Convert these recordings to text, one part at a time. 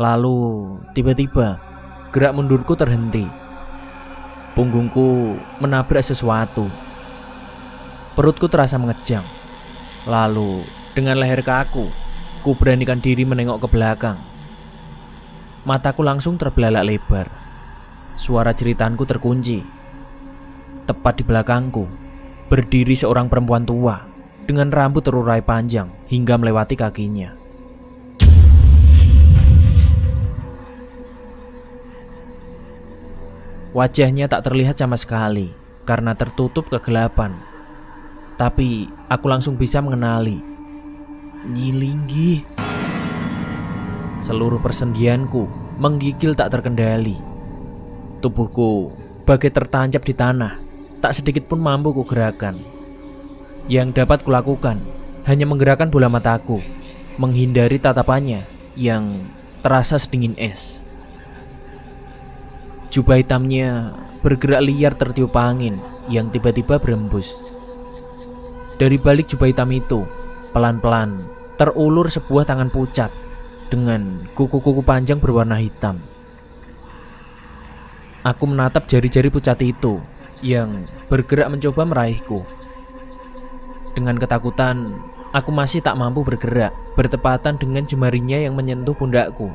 Lalu tiba-tiba gerak mundurku terhenti. Punggungku menabrak sesuatu. Perutku terasa mengejang. Lalu dengan leher kaku, ku beranikan diri menengok ke belakang. Mataku langsung terbelalak lebar. Suara jeritanku terkunci. Tepat di belakangku berdiri seorang perempuan tua dengan rambut terurai panjang hingga melewati kakinya. Wajahnya tak terlihat sama sekali karena tertutup kegelapan. Tapi aku langsung bisa mengenali. Nyi Linggi. Seluruh persendianku menggigil tak terkendali. Tubuhku bagai tertancap di tanah, tak sedikit pun mampu kugerakkan. Yang dapat kulakukan hanya menggerakkan bola mataku, menghindari tatapannya yang terasa sedingin es. Jubah hitamnya bergerak liar tertiup angin yang tiba-tiba berembus. Dari balik jubah hitam itu, pelan-pelan terulur sebuah tangan pucat dengan kuku-kuku panjang berwarna hitam. Aku menatap jari-jari pucat itu yang bergerak mencoba meraihku. Dengan ketakutan, aku masih tak mampu bergerak, bertepatan dengan jemarinya yang menyentuh pundakku.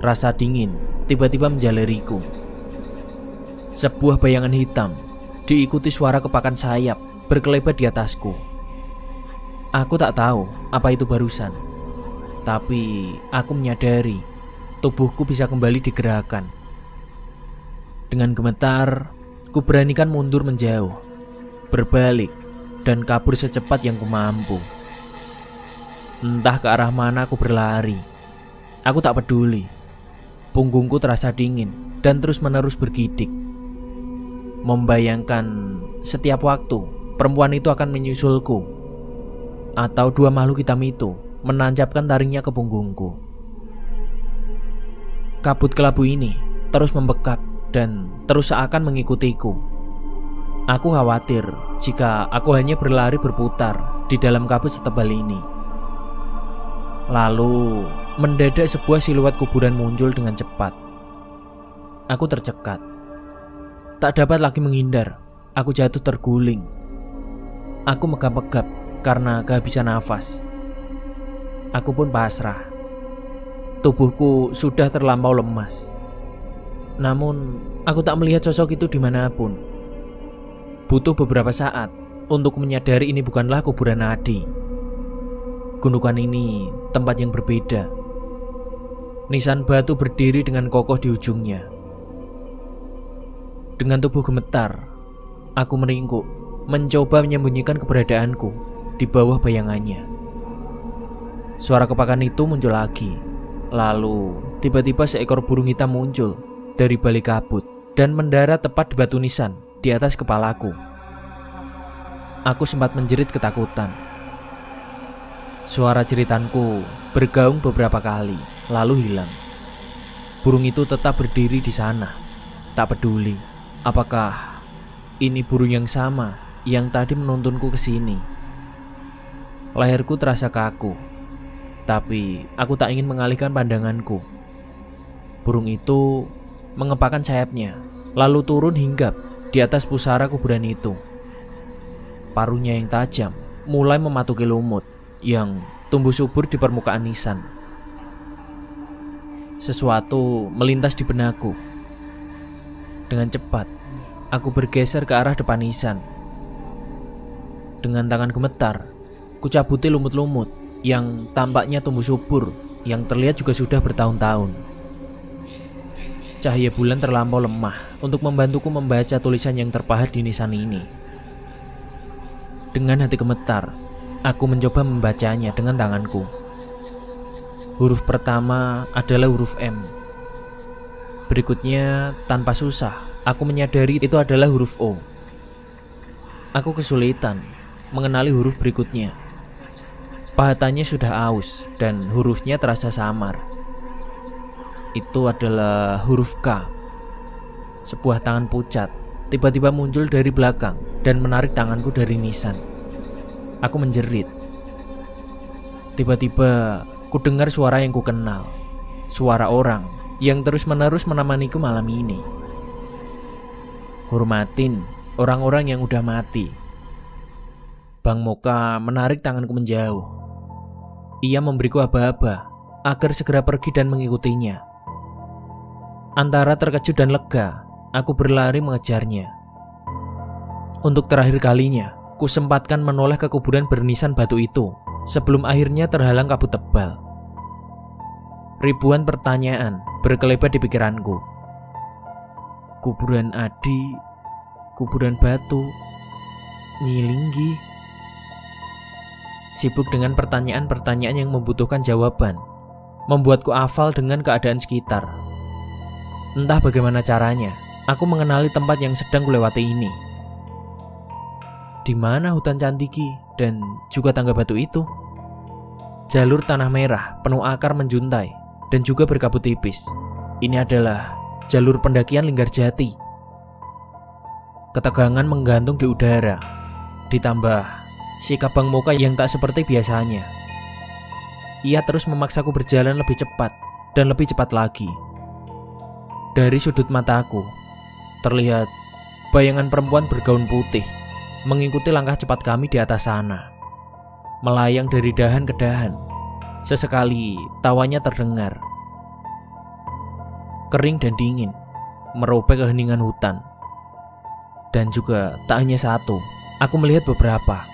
Rasa dingin tiba-tiba menjalariku. Sebuah bayangan hitam diikuti suara kepakan sayap berkelebat di atasku. Aku tak tahu apa itu barusan, tapi aku menyadari tubuhku bisa kembali digerakkan. Dengan gemetar, ku beranikan mundur menjauh, berbalik, dan kabur secepat yang ku mampu. Entah ke arah mana ku berlari, aku tak peduli. Punggungku terasa dingin dan terus-menerus bergidik. Membayangkan setiap waktu perempuan itu akan menyusulku, atau dua makhluk hitam itu menancapkan taringnya ke punggungku. Kabut kelabu ini terus membekap dan terus seakan mengikutiku. Aku khawatir jika aku hanya berlari berputar di dalam kabut setebal ini. Lalu mendadak sebuah siluet kuburan muncul dengan cepat. Aku tercekat. Tak dapat lagi menghindar. Aku jatuh terguling. Aku megap-megap karena kehabisan nafas. Aku pun pasrah. Tubuhku sudah terlampau lemas. Namun, aku tak melihat sosok itu dimanapun. Butuh beberapa saat untuk menyadari ini bukanlah kuburan Adi. Gundukan ini tempat yang berbeda. Nisan batu berdiri dengan kokoh di ujungnya. Dengan tubuh gemetar, aku meringkuk, mencoba menyembunyikan keberadaanku di bawah bayangannya. Suara kepakan itu muncul lagi. Lalu, tiba-tiba seekor burung hitam muncul dari balik kabut dan mendarat tepat di batu nisan di atas kepalaku. Aku sempat menjerit ketakutan. Suara jeritanku bergaung beberapa kali lalu hilang. Burung itu tetap berdiri di sana. Tak peduli apakah ini burung yang sama yang tadi menuntunku ke sini. Leherku terasa kaku, tapi aku tak ingin mengalihkan pandanganku. Burung itu mengepakkan sayapnya, lalu turun hinggap di atas pusara kuburan itu. Paruhnya yang tajam mulai mematuki lumut yang tumbuh subur di permukaan nisan. Sesuatu melintas di benakku. Dengan cepat, aku bergeser ke arah depan nisan. Dengan tangan gemetar, kucabuti lumut-lumut yang tampaknya tumbuh subur, yang terlihat juga sudah bertahun-tahun. Cahaya bulan terlampau lemah untuk membantuku membaca tulisan yang terpahat di nisan ini. Dengan hati gemetar, aku mencoba membacanya dengan tanganku. Huruf pertama adalah huruf M. Berikutnya, tanpa susah, aku menyadari itu adalah huruf O. Aku kesulitan mengenali huruf berikutnya. Pahatannya sudah aus dan hurufnya terasa samar. Itu adalah huruf K. Sebuah tangan pucat tiba-tiba muncul dari belakang dan menarik tanganku dari nisan. Aku menjerit. Tiba-tiba ku dengar suara yang ku kenal. suara orang yang terus-menerus menemaniku malam ini. Hormatin orang-orang yang udah mati. Bang Moka menarik tanganku menjauh. Ia memberiku aba-aba agar segera pergi dan mengikutinya. Antara terkejut dan lega, aku berlari mengejarnya. Untuk terakhir kalinya, ku sempatkan menoleh ke kuburan bernisan batu itu sebelum akhirnya terhalang kabut tebal. Ribuan pertanyaan berkelebat di pikiranku. Kuburan Adi, kuburan batu, Nyi Linggi. Sibuk dengan pertanyaan-pertanyaan yang membutuhkan jawaban, membuatku hafal dengan keadaan sekitar. Entah bagaimana caranya, aku mengenali tempat yang sedang kulewati ini. Di mana hutan Cantiki dan juga tangga batu itu? Jalur tanah merah penuh akar menjuntai dan juga berkabut tipis. Ini adalah jalur pendakian Linggarjati. Ketegangan menggantung di udara, ditambah sikap Bang Moka yang tak seperti biasanya. Ia terus memaksaku berjalan lebih cepat dan lebih cepat lagi. Dari sudut mataku, terlihat bayangan perempuan bergaun putih mengikuti langkah cepat kami di atas sana. Melayang dari dahan ke dahan, sesekali tawanya terdengar. Kering dan dingin, merobek keheningan hutan. Dan juga tak hanya satu, aku melihat beberapa.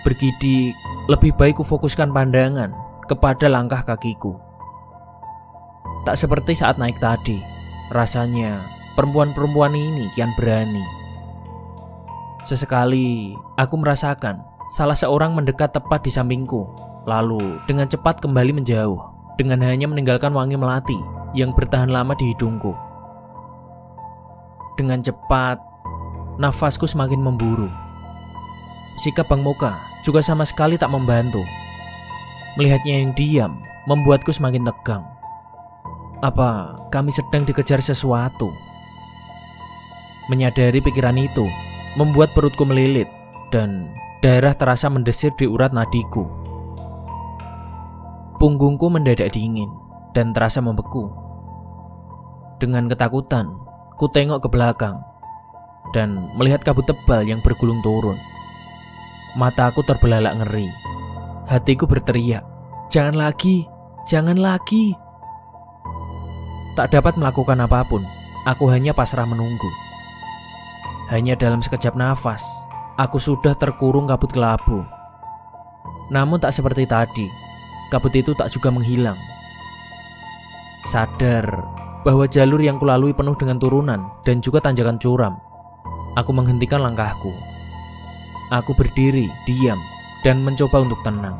Bergidik, lebih baik kufokuskan pandangan kepada langkah kakiku. Tak seperti saat naik tadi, rasanya perempuan-perempuan ini kian berani. Sesekali aku merasakan salah seorang mendekat tepat di sampingku, lalu dengan cepat kembali menjauh dengan hanya meninggalkan wangi melati yang bertahan lama di hidungku. Dengan cepat, nafasku semakin memburu. Sikap Bang Moka juga sama sekali tak membantu. Melihatnya yang diam membuatku semakin tegang. Apa kami sedang dikejar sesuatu? Menyadari pikiran itu membuat perutku melilit dan darah terasa mendesir di urat nadiku. Punggungku mendadak dingin dan terasa membeku. Dengan ketakutan, ku tengok ke belakang dan melihat kabut tebal yang bergulung turun. Mataku terbelalak ngeri. Hatiku berteriak, "Jangan lagi, jangan lagi!" Tak dapat melakukan apapun, aku hanya pasrah menunggu. Hanya dalam sekejap nafas, aku sudah terkurung kabut kelabu. Namun tak seperti tadi, kabut itu tak juga menghilang. Sadar bahwa jalur yang kulalui penuh dengan turunan dan juga tanjakan curam, aku menghentikan langkahku. Aku berdiri, diam, dan mencoba untuk tenang.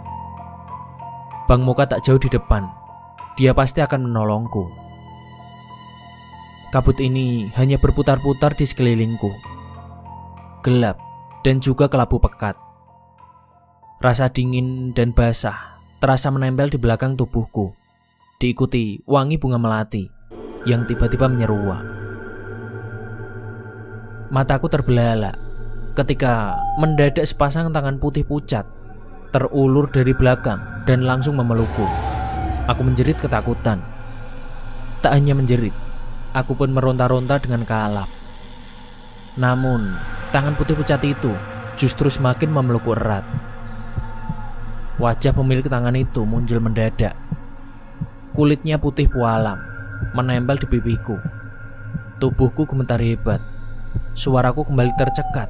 Bang Moka tak jauh di depan, dia pasti akan menolongku. Kabut ini hanya berputar-putar di sekelilingku. Gelap dan juga kelabu pekat. Rasa dingin dan basah terasa menempel di belakang tubuhku, diikuti wangi bunga melati yang tiba-tiba menyeruak. Mataku terbelalak ketika mendadak sepasang tangan putih pucat terulur dari belakang dan langsung memelukku. Aku menjerit ketakutan. Tak hanya menjerit, aku pun meronta-ronta dengan kalap. Namun, tangan putih pucat itu justru semakin memelukku erat. Wajah pemilik tangan itu muncul mendadak. Kulitnya putih pualam, menempel di pipiku. Tubuhku gemetar hebat. Suaraku kembali tercekat.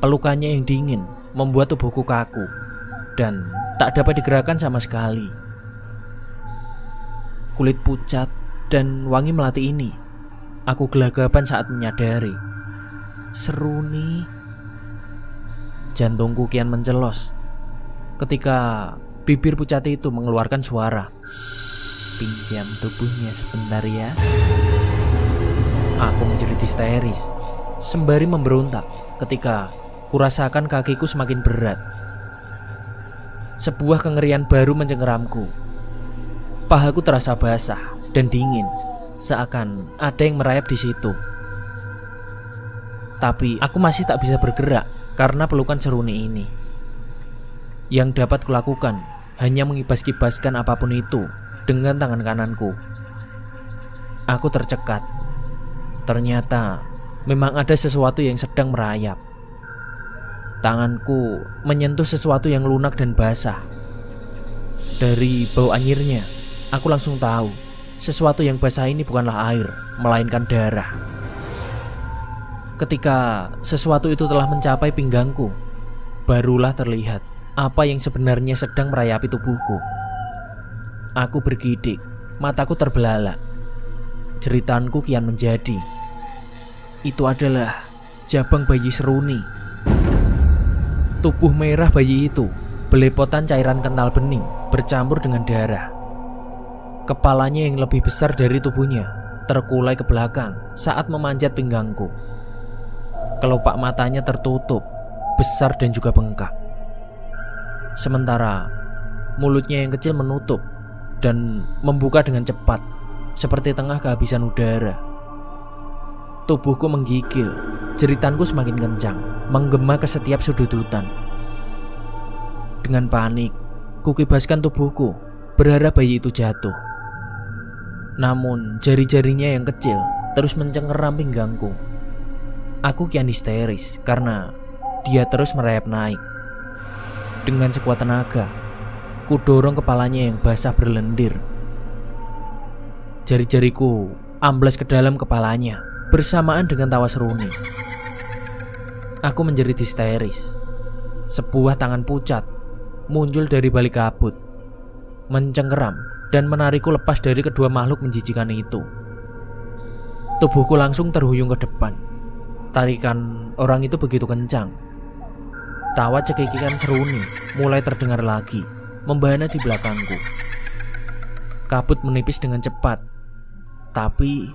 Pelukannya yang dingin membuat tubuhku kaku dan tak dapat digerakkan sama sekali. Kulit pucat dan wangi melati ini, aku gelagapan saat menyadari. Seruni. Jantungku kian mencelos ketika bibir pucat itu mengeluarkan suara. "Pinjam tubuhnya sebentar ya." Aku menjerit histeris, sembari memberontak ketika kurasakan kakiku semakin berat. Sebuah kengerian baru mencengkeramku. Pahaku terasa basah dan dingin, seakan ada yang merayap di situ. Tapi aku masih tak bisa bergerak karena pelukan Seruni ini. Yang dapat kulakukan hanya mengibas-kibaskan apapun itu dengan tangan kananku. Aku tercekat. Ternyata memang ada sesuatu yang sedang merayap. Tanganku menyentuh sesuatu yang lunak dan basah. Dari bau anyirnya, aku langsung tahu sesuatu yang basah ini bukanlah air, melainkan darah. Ketika sesuatu itu telah mencapai pinggangku, barulah terlihat apa yang sebenarnya sedang merayapi tubuhku. Aku bergidik, mataku terbelalak. Jeritanku kian menjadi. Itu adalah jabang bayi Seruni. Tubuh merah bayi itu belepotan cairan kental bening bercampur dengan darah. Kepalanya yang lebih besar dari tubuhnya terkulai ke belakang saat memanjat pinggangku. Kelopak matanya tertutup, besar dan juga bengkak. Sementara mulutnya yang kecil menutup dan membuka dengan cepat, seperti tengah kehabisan udara. Tubuhku menggigil, jeritanku semakin kencang, menggema ke setiap sudut hutan. Dengan panik, kukibaskan tubuhku, berharap bayi itu jatuh. Namun jari-jarinya yang kecil terus mencengkeram pinggangku. Aku kian histeris karena dia terus merayap naik. Dengan sekuat tenaga, kudorong kepalanya yang basah berlendir. Jari-jariku amblas ke dalam kepalanya bersamaan dengan tawa Seruni. Aku menjerit histeris. Sebuah tangan pucat muncul dari balik kabut, mencengkeram dan menarikku lepas dari kedua makhluk menjijikan itu. Tubuhku langsung terhuyung ke depan. Tarikan orang itu begitu kencang. Tawa cekikikan Seruni mulai terdengar lagi, membahana di belakangku. Kabut menipis dengan cepat. Tapi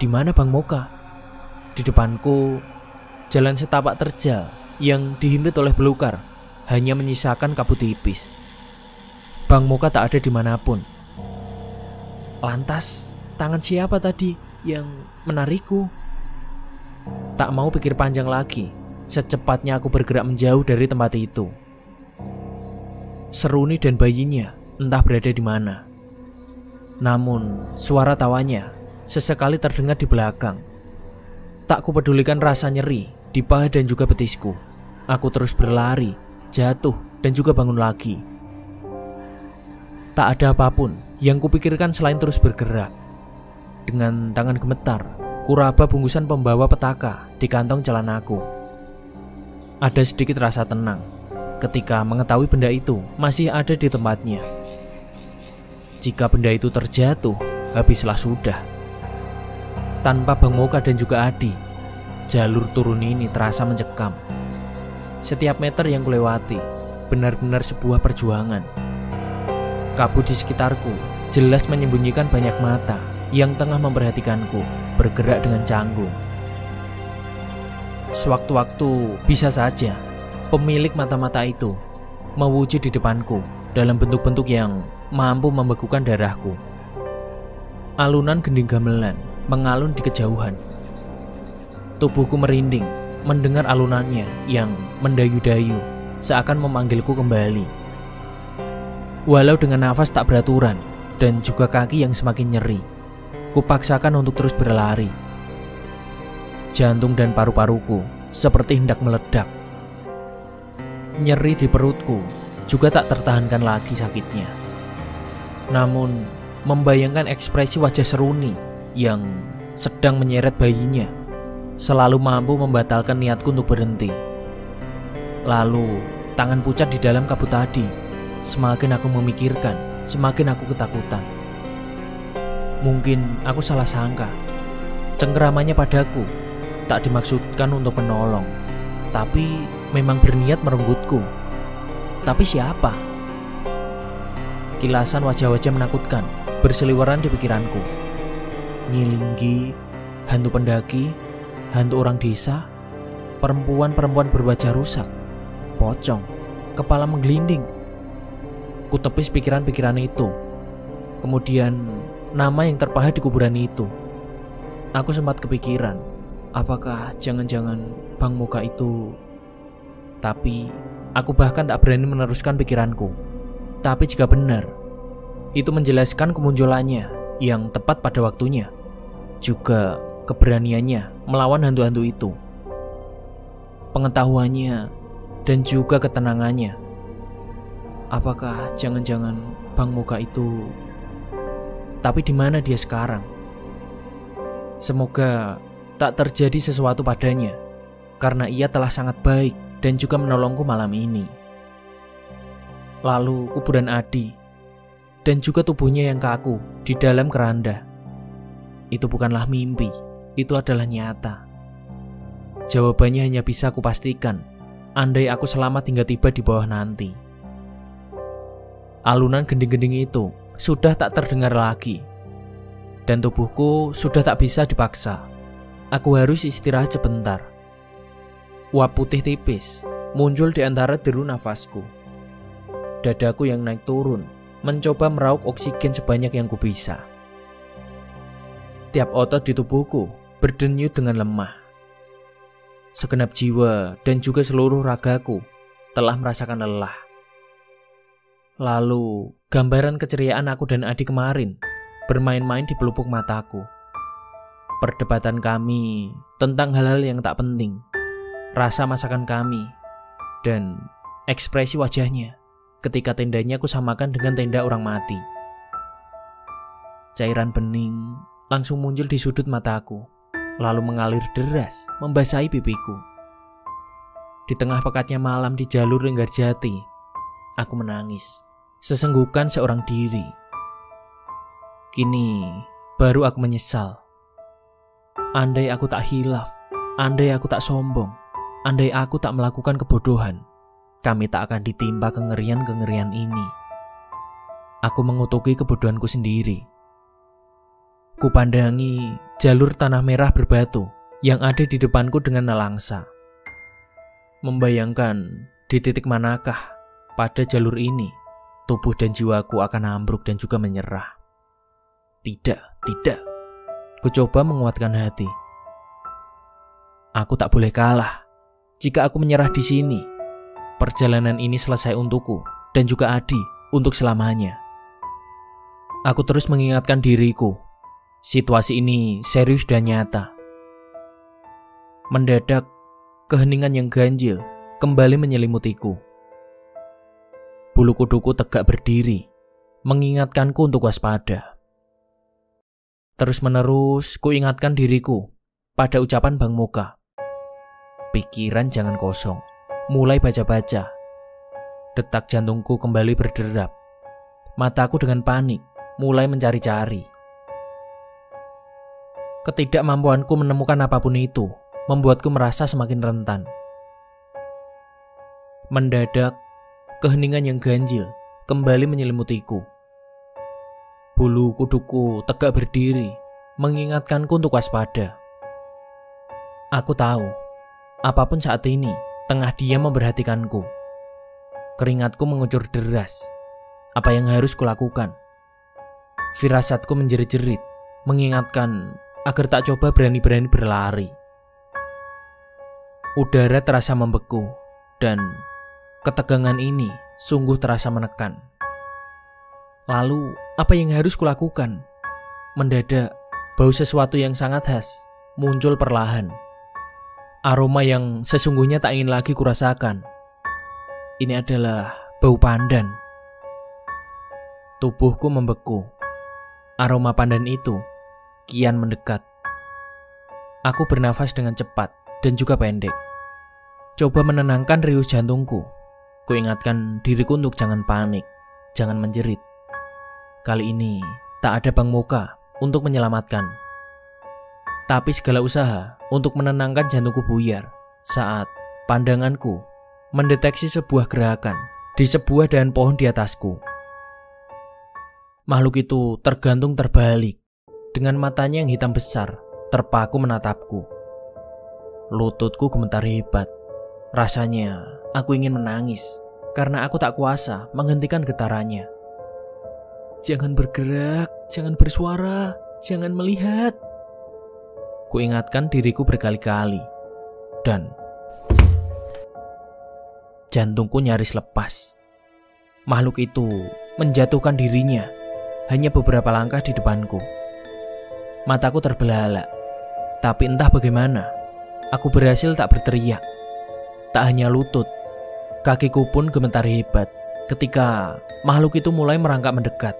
di mana Bang Moka? Di depanku jalan setapak terjal yang dihimpit oleh belukar hanya menyisakan kabut tipis. Bang Moka tak ada dimanapun. Lantas tangan siapa tadi yang menarikku? Tak mau pikir panjang lagi, secepatnya aku bergerak menjauh dari tempat itu. Seruni dan bayinya entah berada di mana. Namun suara tawanya sesekali terdengar di belakang. Tak kupedulikan rasa nyeri di paha dan juga betisku. Aku terus berlari, jatuh dan juga bangun lagi. Tak ada apapun yang kupikirkan selain terus bergerak. Dengan tangan gemetar, kuraba bungkusan pembawa petaka di kantong jalan aku. Ada sedikit rasa tenang ketika mengetahui benda itu masih ada di tempatnya. Jika benda itu terjatuh, habislah sudah. Tanpa Bang Moka dan juga Adi, jalur turun ini terasa mencekam. Setiap meter yang kulewati benar-benar sebuah perjuangan. Kabut di sekitarku jelas menyembunyikan banyak mata yang tengah memperhatikanku bergerak dengan canggung. Sewaktu-waktu bisa saja pemilik mata-mata itu mewujud di depanku dalam bentuk-bentuk yang mampu membekukan darahku. Alunan gending gamelan mengalun di kejauhan. Tubuhku merinding mendengar alunannya yang mendayu-dayu, seakan memanggilku kembali. Walau dengan nafas tak beraturan dan juga kaki yang semakin nyeri, kupaksakan untuk terus berlari. Jantung dan paru-paruku seperti hendak meledak. Nyeri di perutku juga tak tertahankan lagi sakitnya. Namun membayangkan ekspresi wajah Seruni yang sedang menyeret bayinya selalu mampu membatalkan niatku untuk berhenti. Lalu tangan pucat di dalam kabut tadi, semakin aku memikirkan, semakin aku ketakutan. Mungkin aku salah sangka. Cengkeramannya padaku tak dimaksudkan untuk menolong, tapi memang berniat merenggutku. Tapi siapa? Kilasan wajah-wajah menakutkan berseliweran di pikiranku. Nyi Linggi, hantu pendaki, hantu orang desa, perempuan-perempuan berwajah rusak, pocong, kepala menggelinding. Kutepis pikiran-pikiran itu. Kemudian nama yang terpahat di kuburan itu. Aku sempat kepikiran, apakah jangan-jangan Bang Moka itu? Tapi aku bahkan tak berani meneruskan pikiranku. Tapi jika benar, Itu menjelaskan kemunculannya yang tepat pada waktunya, juga keberaniannya melawan hantu-hantu itu, pengetahuannya, dan juga ketenangannya. Apakah jangan-jangan Bang Moka itu... Tapi di mana dia sekarang? Semoga tak terjadi sesuatu padanya, karena ia telah sangat baik dan juga menolongku malam ini. Lalu kuburan Adi, dan juga tubuhnya yang kaku di dalam keranda. Itu bukanlah mimpi, itu adalah nyata. Jawabannya hanya bisa kupastikan, andai aku selamat hingga tiba di bawah nanti. Alunan gending-gending itu sudah tak terdengar lagi, dan tubuhku sudah tak bisa dipaksa. Aku harus istirahat sebentar. Uap putih tipis muncul di antara deru nafasku. Dadaku yang naik turun mencoba meraup oksigen sebanyak yang ku bisa. Tiap otot di tubuhku berdenyut dengan lemah. Segenap jiwa dan juga seluruh ragaku telah merasakan lelah. Lalu gambaran keceriaan aku dan Adi kemarin bermain-main di pelupuk mataku. Perdebatan kami tentang hal-hal yang tak penting, rasa masakan kami, dan ekspresi wajahnya ketika tendanya aku samakan dengan tenda orang mati. Cairan bening langsung muncul di sudut mataku, lalu mengalir deras membasahi pipiku. Di tengah pekatnya malam di jalur Linggarjati, aku menangis sesenggukan seorang diri. Kini baru aku menyesal. Andai aku tak hilaf, andai aku tak sombong, andai aku tak melakukan kebodohan, kami tak akan ditimpa kengerian-kengerian ini. Aku mengutuki kebodohanku sendiri. Kupandangi jalur tanah merah berbatu yang ada di depanku dengan nelangsa, membayangkan di titik manakah pada jalur ini tubuh dan jiwaku akan ambruk dan juga menyerah. Tidak. Ku coba menguatkan hati. Aku tak boleh kalah. Jika aku menyerah di sini, perjalanan ini selesai untukku dan juga Adi untuk selamanya. Aku terus mengingatkan diriku, situasi ini serius dan nyata. Mendadak, keheningan yang ganjil kembali menyelimutiku. Bulu kuduku tegak berdiri, mengingatkanku untuk waspada. Terus-menerus ku ingatkan diriku pada ucapan Bang Moka. Pikiran jangan kosong. Mulai baca-baca. Detak jantungku kembali berderap. Mataku dengan panik mulai mencari-cari. Ketidakmampuanku menemukan apapun itu membuatku merasa semakin rentan. Mendadak, keheningan yang ganjil kembali menyelimutiku. Bulu kuduku tegak berdiri, mengingatkanku untuk waspada. Aku tahu, apapun saat ini, tengah diam memperhatikanku. Keringatku mengucur deras. Apa yang harus kulakukan? Firasatku menjerit-jerit, mengingatkan agar tak coba berani-berani berlari. Udara terasa membeku, dan ketegangan ini sungguh terasa menekan. Lalu, apa yang harus kulakukan? Mendadak, bau sesuatu yang sangat khas muncul perlahan. Aroma yang sesungguhnya tak ingin lagi kurasakan. Ini adalah bau pandan. Tubuhku membeku. Aroma pandan itu kian mendekat. Aku bernafas dengan cepat dan juga pendek. Coba menenangkan riuh jantungku. Kuingatkan diriku untuk jangan panik, jangan menjerit. Kali ini tak ada Bang Moka untuk menyelamatkan. Tapi segala usaha untuk menenangkan jantungku buyar saat pandanganku mendeteksi sebuah gerakan di sebuah dahan pohon di atasku. Makhluk itu tergantung terbalik, dengan matanya yang hitam besar terpaku menatapku. Lututku gemetar hebat. Rasanya aku ingin menangis karena aku tak kuasa menghentikan getarannya. Jangan bergerak, jangan bersuara, jangan melihat. Kuingatkan diriku berkali-kali, dan jantungku nyaris lepas. Makhluk itu menjatuhkan dirinya hanya beberapa langkah di depanku. Mataku terbelalak, tapi entah bagaimana, aku berhasil tak berteriak. Tak hanya lutut, kakiku pun gemetar hebat ketika makhluk itu mulai merangkak mendekat.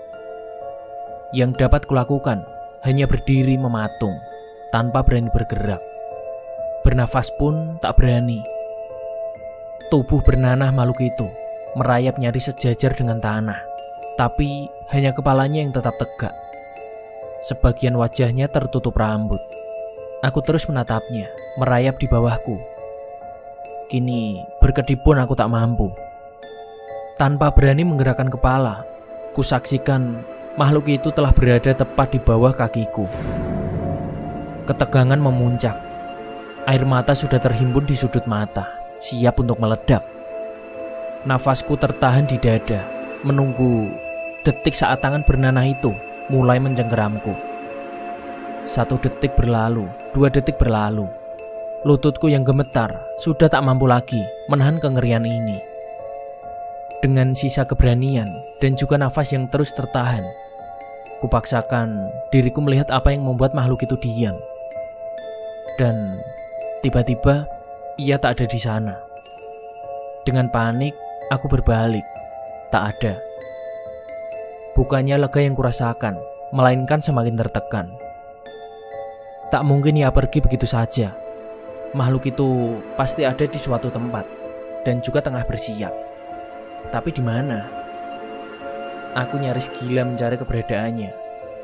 Yang dapat kulakukan hanya berdiri mematung, tanpa berani bergerak. Bernafas pun tak berani. Tubuh bernanah makhluk itu merayap nyaris sejajar dengan tanah, tapi hanya kepalanya yang tetap tegak. Sebagian wajahnya tertutup rambut. Aku terus menatapnya, merayap di bawahku. Kini berkedip pun aku tak mampu. Tanpa berani menggerakkan kepala, kusaksikan makhluk itu telah berada tepat di bawah kakiku. Ketegangan memuncak. Air mata sudah terhimpun di sudut mata, siap untuk meledak. Nafasku tertahan di dada, menunggu detik saat tangan bernanah itu mulai mencengkeramku. 1 detik berlalu, 2 detik berlalu. Lututku yang gemetar sudah tak mampu lagi menahan kengerian ini. Dengan sisa keberanian dan juga nafas yang terus tertahan, kupaksakan diriku melihat apa yang membuat makhluk itu diam. Dan tiba-tiba, ia tak ada di sana. Dengan panik, aku berbalik. Tak ada. Bukannya lega yang kurasakan, melainkan semakin tertekan. Tak mungkin ia pergi begitu saja. Makhluk itu pasti ada di suatu tempat dan juga tengah bersiap. Tapi di mana? Aku nyaris gila mencari keberadaannya.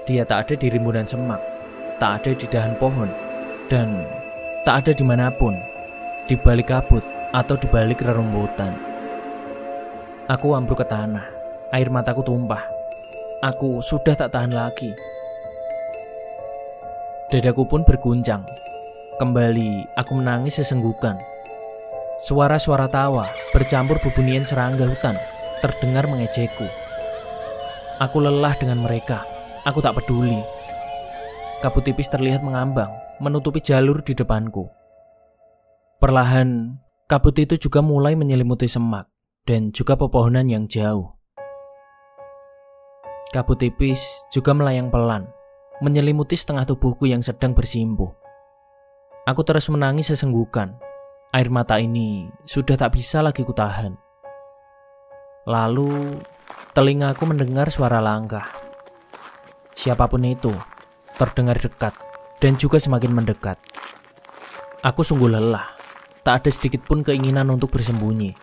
Dia tak ada di rimbunan semak, tak ada di dahan pohon, dan tak ada dimanapun, di balik kabut atau di balik rerumputan. Aku ambruk ke tanah, air mataku tumpah. Aku sudah tak tahan lagi. Dadaku pun berguncang. Kembali aku menangis sesenggukan. Suara-suara tawa bercampur bubunian serangga hutan terdengar mengejekku. Aku lelah dengan mereka. Aku tak peduli. Kabut tipis terlihat mengambang, menutupi jalur di depanku. Perlahan, kabut itu juga mulai menyelimuti semak dan juga pepohonan yang jauh. Kabut tipis juga melayang pelan, menyelimuti setengah tubuhku yang sedang bersimpuh. Aku terus menangis sesenggukan. Air mata ini sudah tak bisa lagi kutahan. Lalu, telingaku mendengar suara langkah. Siapapun itu, terdengar dekat dan juga semakin mendekat. Aku sungguh lelah. Tak ada sedikit pun keinginan untuk bersembunyi.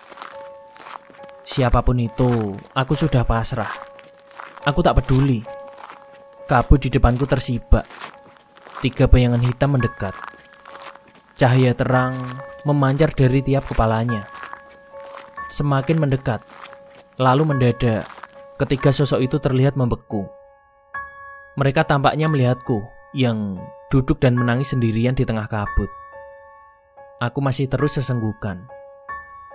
Siapapun itu, aku sudah pasrah. Aku tak peduli. Kabut di depanku tersibak. 3 bayangan hitam mendekat. Cahaya terang memancar dari tiap kepalanya. Semakin mendekat. Lalu mendadak, ketiga sosok itu terlihat membeku. Mereka tampaknya melihatku yang duduk dan menangis sendirian di tengah kabut. Aku masih terus sesenggukan.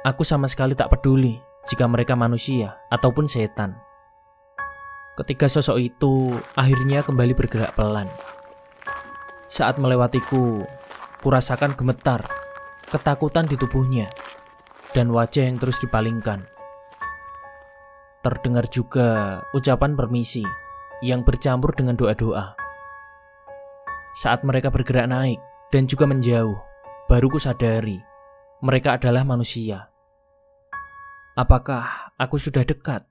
Aku sama sekali tak peduli jika mereka manusia ataupun setan. Ketiga sosok itu akhirnya kembali bergerak pelan. Saat melewatiku, kurasakan gemetar, ketakutan di tubuhnya, dan wajah yang terus dipalingkan. Terdengar juga ucapan permisi yang bercampur dengan doa-doa. Saat mereka bergerak naik dan juga menjauh, baru ku sadari, mereka adalah manusia. Apakah aku sudah dekat?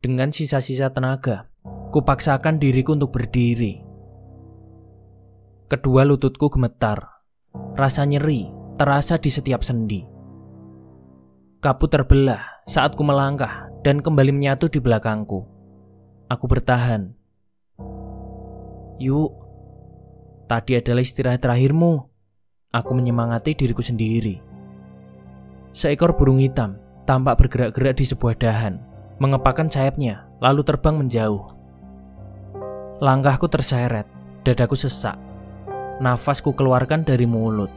Dengan sisa-sisa tenaga, kupaksakan diriku untuk berdiri. Kedua lututku gemetar. Rasa nyeri terasa di setiap sendi. Kabut terbelah saat ku melangkah dan kembali menyatu di belakangku. Aku bertahan. Yuk, tadi adalah istirahat terakhirmu. Aku menyemangati diriku sendiri. Seekor burung hitam tampak bergerak-gerak di sebuah dahan, mengepakkan sayapnya, lalu terbang menjauh. Langkahku terseret, dadaku sesak. Nafasku keluarkan dari mulut.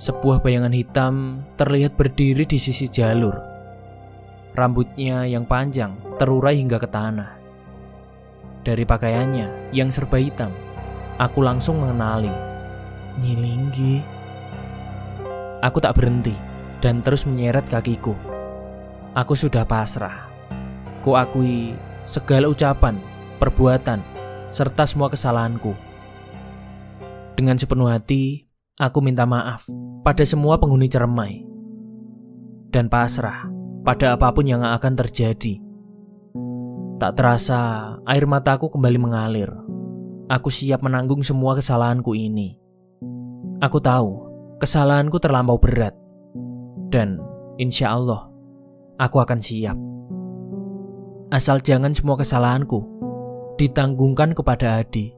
Sebuah bayangan hitam terlihat berdiri di sisi jalur. Rambutnya yang panjang terurai hingga ke tanah. Dari pakaiannya yang serba hitam, aku langsung mengenali Nyi Linggi. Aku tak berhenti dan terus menyeret kakiku. Aku sudah pasrah. Kuakui segala ucapan, perbuatan, serta semua kesalahanku. Dengan sepenuh hati, aku minta maaf pada semua penghuni Ciremai dan pasrah pada apapun yang akan terjadi. Tak terasa, air mataku kembali mengalir. Aku siap menanggung semua kesalahanku ini. Aku tahu kesalahanku terlampau berat, dan insya Allah aku akan siap. Asal jangan semua kesalahanku ditanggungkan kepada Adi.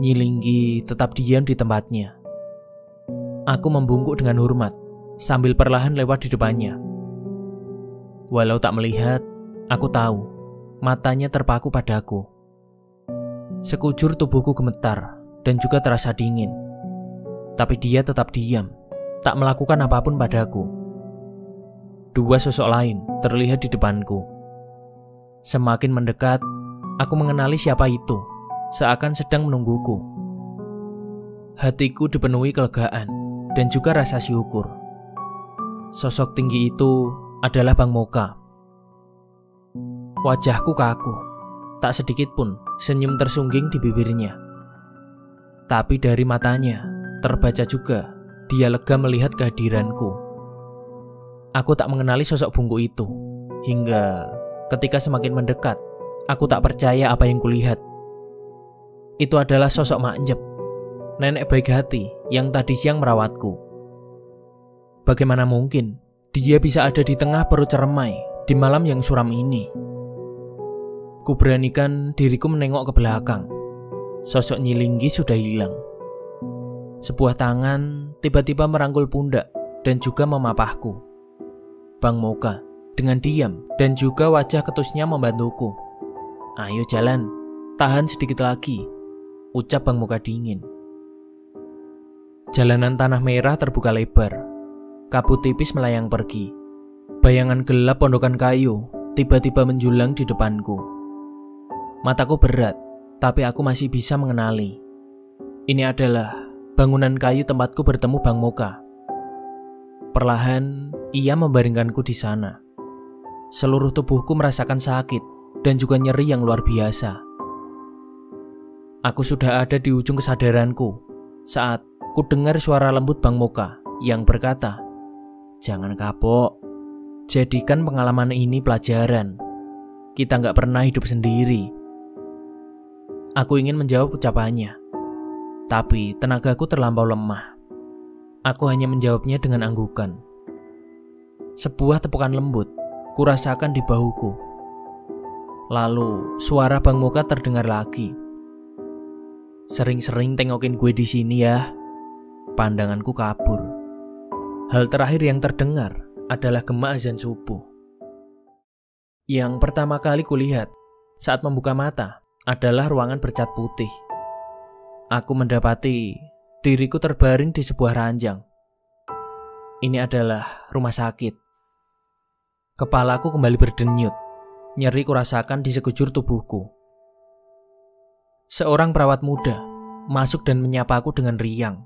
Nyi Linggi tetap diam di tempatnya. Aku membungkuk dengan hormat sambil perlahan lewat di depannya. Walau tak melihat, aku tahu matanya terpaku padaku. Sekujur tubuhku gemetar dan juga terasa dingin. Tapi dia tetap diam, tak melakukan apapun padaku. Dua sosok lain terlihat di depanku. Semakin mendekat, aku mengenali siapa itu, seakan sedang menungguku. Hatiku dipenuhi kelegaan dan juga rasa syukur. Sosok tinggi itu adalah Bang Moka. Wajahku kaku. Tak sedikit pun senyum tersungging di bibirnya. Tapi dari matanya terbaca juga dia lega melihat kehadiranku. Aku tak mengenali sosok bungku itu. Hingga ketika semakin mendekat, aku tak percaya apa yang kulihat. Itu adalah sosok Mak Jep, nenek baik hati yang tadi siang merawatku. Bagaimana mungkin dia bisa ada di tengah perut Ciremai di malam yang suram ini? Kuberanikan diriku menengok ke belakang. Sosok Nyi Linggi sudah hilang. Sebuah tangan tiba-tiba merangkul pundak dan juga memapahku. Bang Moka dengan diam dan juga wajah ketusnya membantuku. "Ayo jalan, tahan sedikit lagi," ucap Bang Moka dingin. Jalanan tanah merah terbuka lebar. Kabut tipis melayang pergi. Bayangan gelap pondokan kayu tiba-tiba menjulang di depanku. Mataku berat, tapi aku masih bisa mengenali. Ini adalah bangunan kayu tempatku bertemu Bang Moka. Perlahan, ia membaringkanku di sana. Seluruh tubuhku merasakan sakit dan juga nyeri yang luar biasa. Aku sudah ada di ujung kesadaranku saat ku dengar suara lembut Bang Moka yang berkata, "Jangan kapok, jadikan pengalaman ini pelajaran. Kita nggak pernah hidup sendiri." Aku ingin menjawab ucapannya, tapi tenagaku terlampau lemah. Aku hanya menjawabnya dengan anggukan. Sebuah tepukan lembut kurasakan di bahuku. Lalu suara Bang Moka terdengar lagi. "Sering-sering tengokin gue di sini ya." Pandanganku kabur. Hal terakhir yang terdengar adalah gema azan subuh. Yang pertama kali kulihat saat membuka mata adalah ruangan bercat putih. Aku mendapati diriku terbaring di sebuah ranjang. Ini adalah rumah sakit. Kepalaku kembali berdenyut. Nyeri kurasakan di sekujur tubuhku. Seorang perawat muda masuk dan menyapaku dengan riang.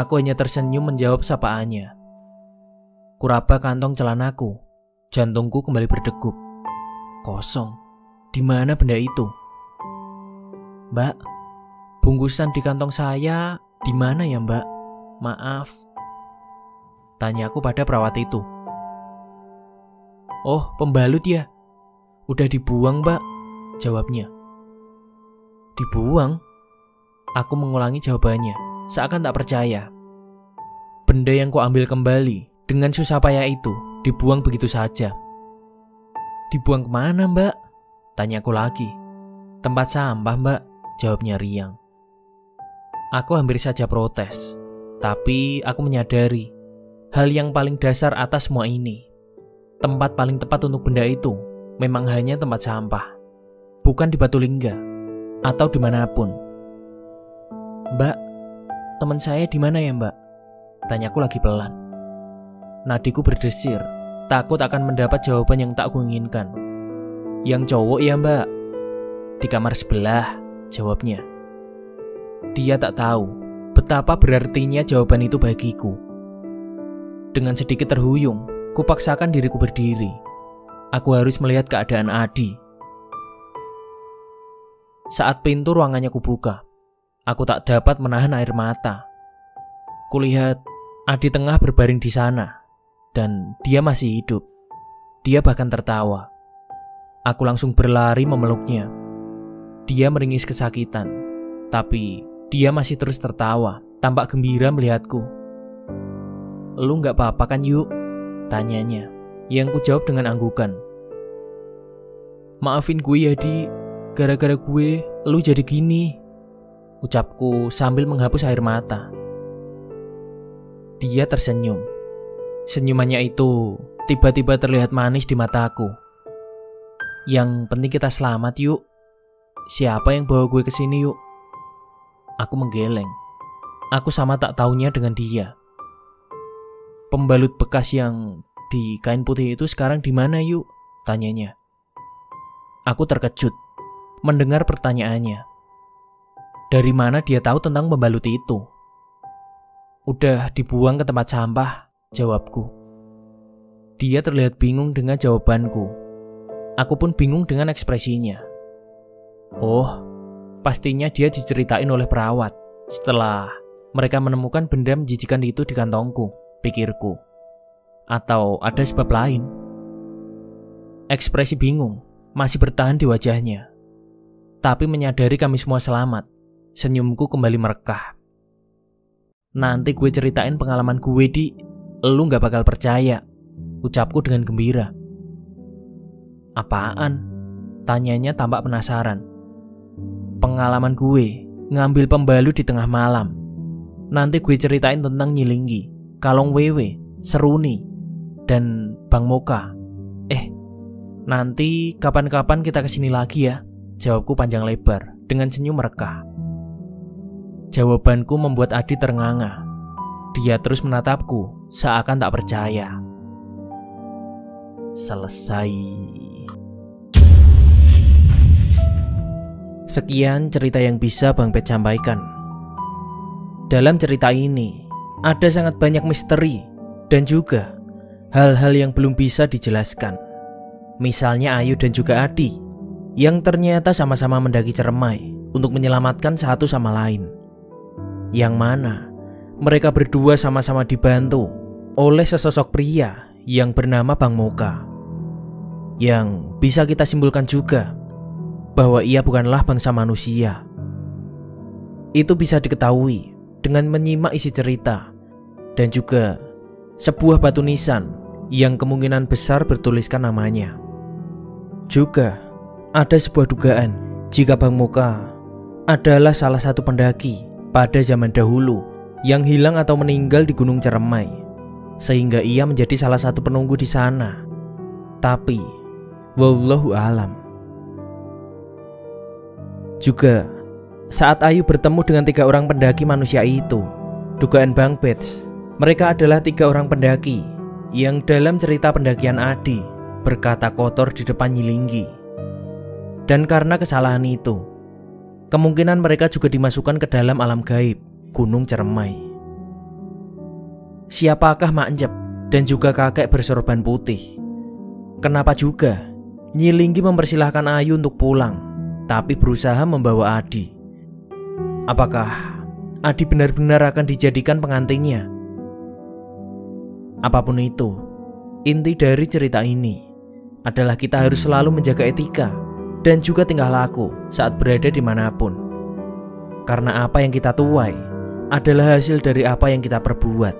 Aku hanya tersenyum menjawab sapaannya. Kuraba kantong celanaku. Jantungku kembali berdegup. Kosong. Di mana benda itu? "Mbak, bungkusan di kantong saya di mana ya, Mbak? Maaf," tanyaku pada perawat itu. "Oh, pembalut ya. Udah dibuang, Mbak," jawabnya. "Dibuang?" Aku mengulangi jawabannya, seakan tak percaya. Benda yang kuambil kembali dengan susah payah itu dibuang begitu saja. "Dibuang kemana, Mbak?" tanyaku lagi. "Tempat sampah, Mbak," jawabnya riang. Aku hampir saja protes, tapi aku menyadari hal yang paling dasar atas semua ini. Tempat paling tepat untuk benda itu memang hanya tempat sampah, bukan di Batulingga atau dimanapun. "Mbak, teman saya di mana ya, Mbak?" tanyaku lagi pelan. Nadiku berdesir, takut akan mendapat jawaban yang tak kuinginkan. "Yang cowok ya, Mbak? Di kamar sebelah," jawabnya. Dia tak tahu betapa berartinya jawaban itu bagiku. Dengan sedikit terhuyung, kupaksakan diriku berdiri. Aku harus melihat keadaan Adi. Saat pintu ruangannya kubuka, aku tak dapat menahan air mata. Kulihat Adi tengah berbaring di sana, dan dia masih hidup. Dia bahkan tertawa. Aku langsung berlari memeluknya. Dia meringis kesakitan, tapi dia masih terus tertawa, tampak gembira melihatku. "Lu nggak apa-apa kan, Yuk?" tanyanya, yang kujawab dengan anggukan. "Maafin gue ya, Di. Gara-gara gue, lu jadi gini," ucapku sambil menghapus air mata. Dia tersenyum. Senyumannya itu tiba-tiba terlihat manis di mataku. "Yang penting kita selamat, Yuk. Siapa yang bawa gue ke sini, Yuk?" Aku menggeleng. Aku sama tak taunya dengan dia. "Pembalut bekas yang di kain putih itu sekarang di mana, Yuk?" tanyanya. Aku terkejut mendengar pertanyaannya. Dari mana dia tahu tentang pembalut itu? "Udah dibuang ke tempat sampah," jawabku. Dia terlihat bingung dengan jawabanku. Aku pun bingung dengan ekspresinya. Oh, pastinya dia diceritain oleh perawat setelah mereka menemukan benda menjijikan itu di kantongku, pikirku. Atau ada sebab lain? Ekspresi bingung masih bertahan di wajahnya. Tapi menyadari kami semua selamat, senyumku kembali merekah. "Nanti gue ceritain pengalaman gue, Di. Lu gak bakal percaya," ucapku dengan gembira. "Apaan?" tanyanya tampak penasaran. "Pengalaman gue ngambil pembalut di tengah malam. Nanti gue ceritain tentang Nyi Linggi, Kalong Wewe, Seruni, dan Bang Moka. Nanti kapan-kapan kita kesini lagi ya," jawabku panjang lebar dengan senyum merekah. Jawabanku membuat Adi ternganga. Dia terus menatapku seakan tak percaya. Selesai. Sekian cerita yang bisa Bang Betz sampaikan. Dalam cerita ini ada sangat banyak misteri dan juga hal-hal yang belum bisa dijelaskan. Misalnya Ayu dan juga Adi yang ternyata sama-sama mendaki Ciremai untuk menyelamatkan satu sama lain, yang mana mereka berdua sama-sama dibantu oleh sesosok pria yang bernama Bang Moka, yang bisa kita simpulkan juga bahwa ia bukanlah bangsa manusia. Itu bisa diketahui dengan menyimak isi cerita dan juga sebuah batu nisan yang kemungkinan besar bertuliskan namanya. Juga ada sebuah dugaan jika Bang Moka adalah salah satu pendaki pada zaman dahulu yang hilang atau meninggal di Gunung Ciremai, sehingga ia menjadi salah satu penunggu di sana. Tapi wallahu alam. Juga saat Ayu bertemu dengan 3 orang pendaki manusia itu, dugaan Bang Betz, mereka adalah 3 orang pendaki yang dalam cerita pendakian Adi berkata kotor di depan Nyi Linggi. Dan karena kesalahan itu, kemungkinan mereka juga dimasukkan ke dalam alam gaib Gunung Ciremai. Siapakah Mak Jep dan juga kakek bersorban putih? Kenapa juga Nyi Linggi mempersilahkan Ayu untuk pulang, tapi berusaha membawa Adi? Apakah Adi benar-benar akan dijadikan pengantinnya? Apapun itu, inti dari cerita ini adalah kita harus selalu menjaga etika dan juga tingkah laku saat berada dimanapun. Karena apa yang kita tuai adalah hasil dari apa yang kita perbuat.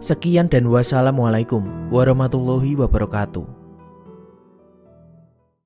Sekian dan wassalamualaikum warahmatullahi wabarakatuh.